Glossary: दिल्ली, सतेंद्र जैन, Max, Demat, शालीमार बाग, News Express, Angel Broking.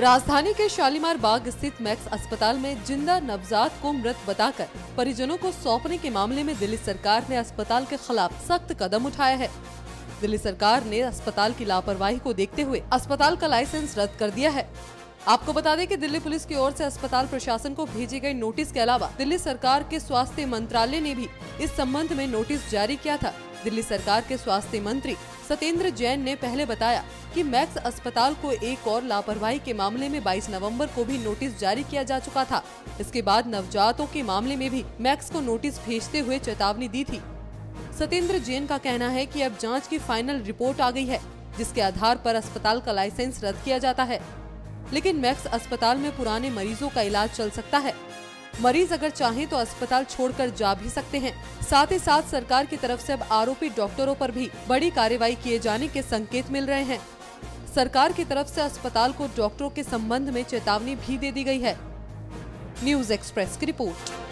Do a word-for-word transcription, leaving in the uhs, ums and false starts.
राजधानी के शालीमार बाग स्थित मैक्स अस्पताल में जिंदा नवजात को मृत बताकर परिजनों को सौंपने के मामले में दिल्ली सरकार ने अस्पताल के खिलाफ सख्त कदम उठाया है। दिल्ली सरकार ने अस्पताल की लापरवाही को देखते हुए अस्पताल का लाइसेंस रद्द कर दिया है। आपको बता दें कि दिल्ली पुलिस की ओर से अस्पताल प्रशासन को भेजे गए नोटिस के अलावा दिल्ली सरकार के स्वास्थ्य मंत्रालय ने भी इस संबंध में नोटिस जारी किया था। दिल्ली सरकार के स्वास्थ्य मंत्री सतेंद्र जैन ने पहले बताया कि मैक्स अस्पताल को एक और लापरवाही के मामले में बाईस नवंबर को भी नोटिस जारी किया जा चुका था। इसके बाद नवजातों के मामले में भी मैक्स को नोटिस भेजते हुए चेतावनी दी थी। सतेंद्र जैन का कहना है कि अब जांच की फाइनल रिपोर्ट आ गई है, जिसके आधार पर अस्पताल का लाइसेंस रद्द किया जाता है, लेकिन मैक्स अस्पताल में पुराने मरीजों का इलाज चल सकता है। मरीज अगर चाहे तो अस्पताल छोड़कर जा भी सकते हैं। साथ ही साथ सरकार की तरफ से अब आरोपी डॉक्टरों पर भी बड़ी कार्रवाई किए जाने के संकेत मिल रहे हैं। सरकार की तरफ से अस्पताल को डॉक्टरों के संबंध में चेतावनी भी दे दी गई है। न्यूज एक्सप्रेस की रिपोर्ट।